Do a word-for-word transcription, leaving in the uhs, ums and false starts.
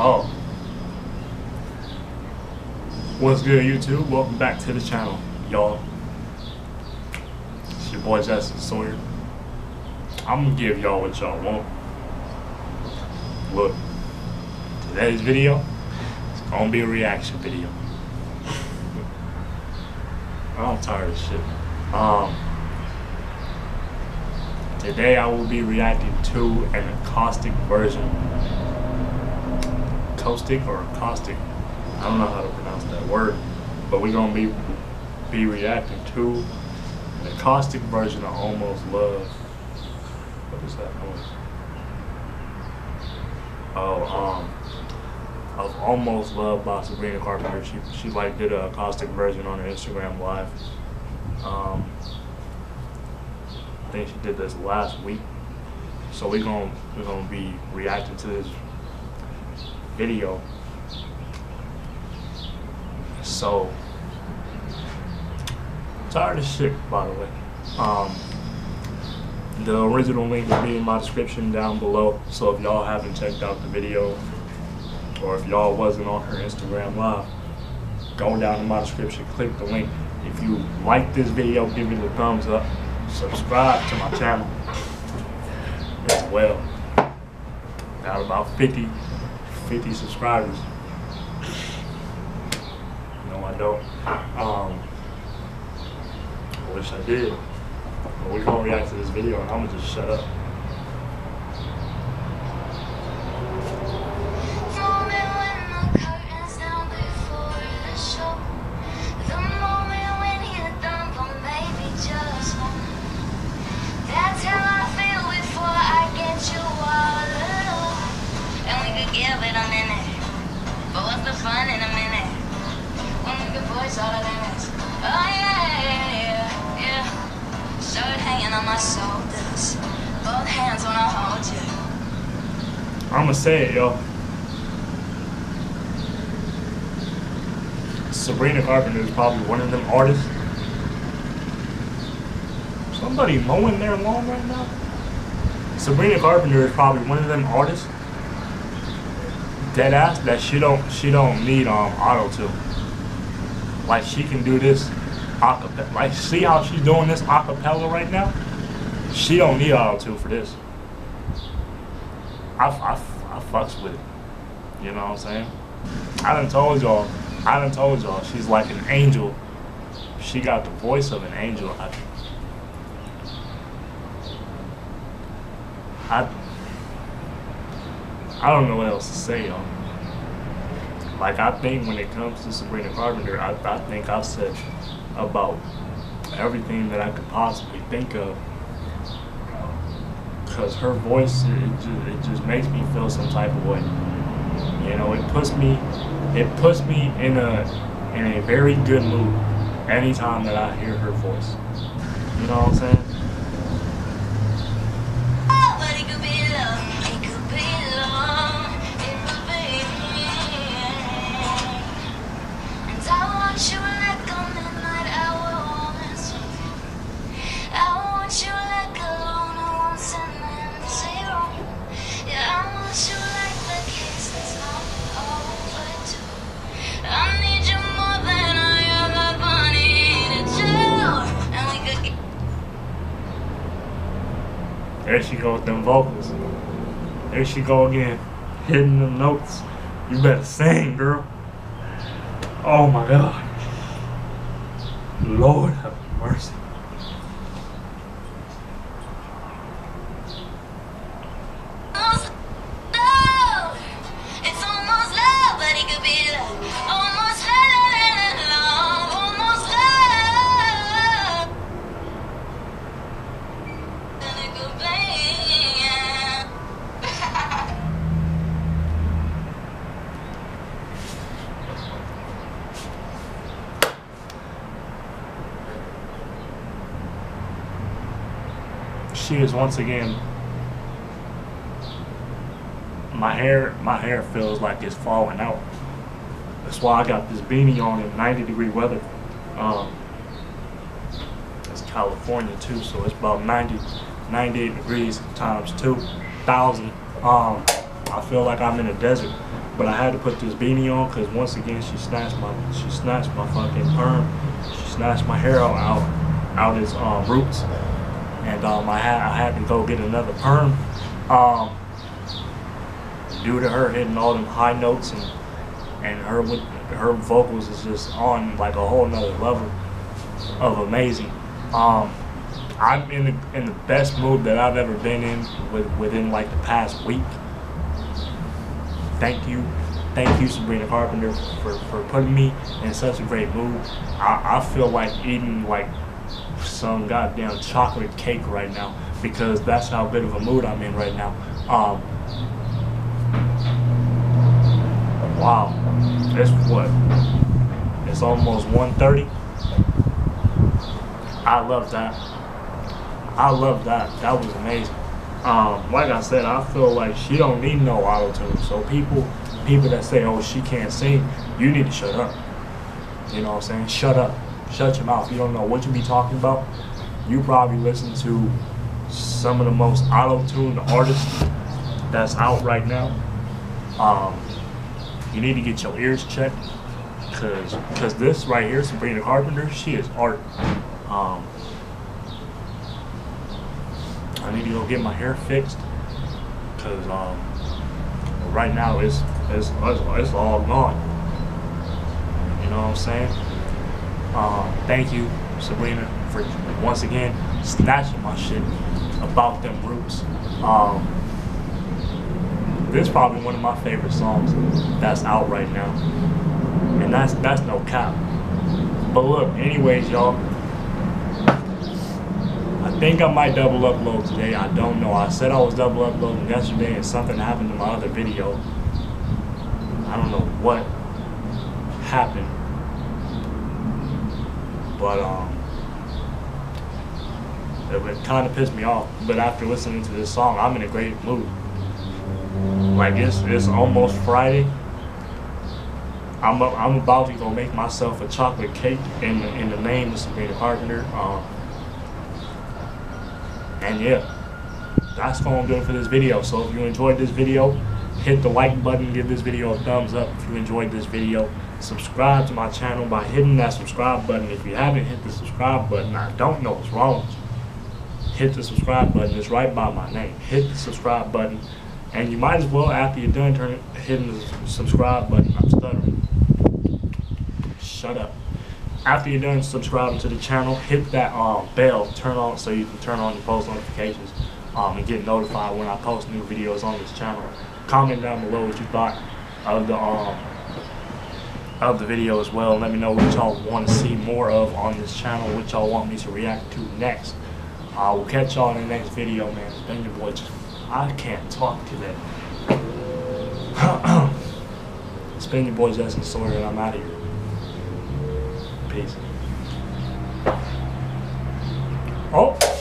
Oh. What's good, YouTube? Welcome back to the channel, y'all. It's your boy Justin Sawyer. I'm gonna give y'all what y'all want. Look, today's video is gonna be a reaction video. I'm tired of shit. Um, today I will be reacting to an acoustic version. Acoustic or acoustic? I don't know how to pronounce that word, but we're gonna be be reacting to an acoustic version of Almost Love. What is that noise? Oh, um, of Almost Love by Sabrina Carpenter. She she like did a acoustic version on her Instagram Live. Um, I think she did this last week. So we're gonna we're gonna be reacting to this video. So I'm tired of shit, by the way. Um, the original link will be in my description down below. So if y'all haven't checked out the video, or if y'all wasn't on her Instagram Live, go down to my description, click the link. If you like this video, give it a thumbs up, subscribe to my channel as well. Got about fifty, fifty subscribers. No, I don't. Um, I wish I did. But we're gonna react to this video and I'm gonna just shut up. Give it a minute, but what's the fun in a minute when we could voice all the limits? Oh yeah, yeah, yeah. Shirt hanging on my shoulders, both hands when I hold you. I'ma say it, yo. Sabrina Carpenter is probably one of them artists. Somebody mowing their lawn right now. Sabrina Carpenter is probably one of them artists. That ass that she don't she don't need um auto tune. Like she can do this acapella. Like see how she's doing this acapella right now. She don't need auto tune for this. I, I, I fucks with it. You know what I'm saying? I done told y'all. I done told y'all. She's like an angel. She got the voice of an angel. I. I I don't know what else to say, y'all. Like, I think when it comes to Sabrina Carpenter, I, I think I've said about everything that I could possibly think of. Because her voice, it just, it just makes me feel some type of way. You know, it puts me, it puts me in a, in a very good mood anytime that I hear her voice. You know what I'm saying? There she go with them vocals. There she go again, hitting them notes. You better sing, girl. Oh my God. Lord have mercy. She is once again. My hair, my hair feels like it's falling out. That's why I got this beanie on in ninety degree weather. Um, it's California too, so it's about ninety, ninety-eight degrees times two thousand. Um, I feel like I'm in a desert. But I had to put this beanie on because once again she snatched my she snatched my fucking perm. She snatched my hair out out its um, roots, and um, I had I had to go get another perm. Um, due to her hitting all them high notes and and her with her vocals is just on like a whole nother level of amazing. Um, I'm in the in the best mood that I've ever been in with, within like the past week. Thank you, thank you Sabrina Carpenter for, for putting me in such a great mood. I, I feel like eating like some goddamn chocolate cake right now because that's how big of a mood I'm in right now. Um, wow, it's what? It's almost one thirty. I love that. I love that, that was amazing. Um, like I said, I feel like she don't need no auto-tune. So people people that say, oh, she can't sing, you need to shut up. You know what I'm saying? Shut up. Shut your mouth. You don't know what you be talking about. You probably listen to some of the most auto-tuned artists that's out right now. Um, you need to get your ears checked. Cause, cause this right here, Sabrina Carpenter, she is art. Um, I need to go get my hair fixed because um, right now it's, it's, it's, it's all gone. You know what I'm saying? Um, thank you, Sabrina, for once again snatching my shit about them roots. Um, this is probably one of my favorite songs that's out right now. And that's, that's no cap. But look, anyways, y'all. I think I might double upload today. I don't know. I said I was double uploading yesterday and something happened to my other video. I don't know what happened. But um it, it kinda pissed me off. But after listening to this song, I'm in a great mood. Like it's it's almost Friday. I'm up, I'm about to go make myself a chocolate cake in the in the name of Sabrina Carpenter. Um And yeah, that's what I'm doing for this video. So if you enjoyed this video, hit the like button, give this video a thumbs up if you enjoyed this video. Subscribe to my channel by hitting that subscribe button. If you haven't hit the subscribe button, I don't know what's wrong with you. Hit the subscribe button, it's right by my name. Hit the subscribe button, and you might as well, after you're done turn, hitting the subscribe button, I'm stuttering. Shut up. After you're done subscribing to the channel, hit that um, bell, turn on so you can turn on your post notifications um, and get notified when I post new videos on this channel. Comment down below what you thought of the um, of the video as well. Let me know what y'all want to see more of on this channel, what y'all want me to react to next. I uh, will catch y'all in the next video, man. It's been your boy. I can't talk today. It's been your boy Justin Sawyer, and I'm out of here. Peace. Oh!